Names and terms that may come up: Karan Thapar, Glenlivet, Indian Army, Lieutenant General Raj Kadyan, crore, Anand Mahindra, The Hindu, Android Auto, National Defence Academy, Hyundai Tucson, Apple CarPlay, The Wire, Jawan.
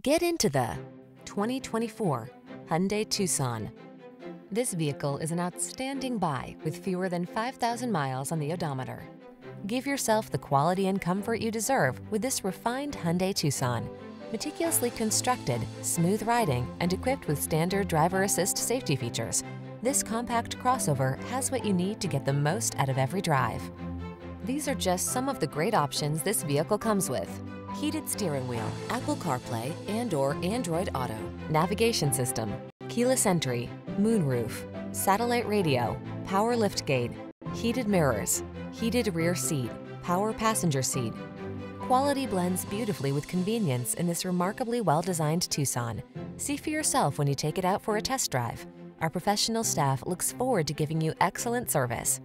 Get into the 2024 Hyundai Tucson. This vehicle is an outstanding buy with fewer than 5,000 miles on the odometer. Give yourself the quality and comfort you deserve with this refined Hyundai Tucson. Meticulously constructed, smooth riding, and equipped with standard driver assist safety features, this compact crossover has what you need to get the most out of every drive. These are just some of the great options this vehicle comes with: heated steering wheel, Apple CarPlay and/or Android Auto, navigation system, keyless entry, moonroof, satellite radio, power liftgate, heated mirrors, heated rear seat, power passenger seat. Quality blends beautifully with convenience in this remarkably well-designed Tucson. See for yourself when you take it out for a test drive. Our professional staff looks forward to giving you excellent service.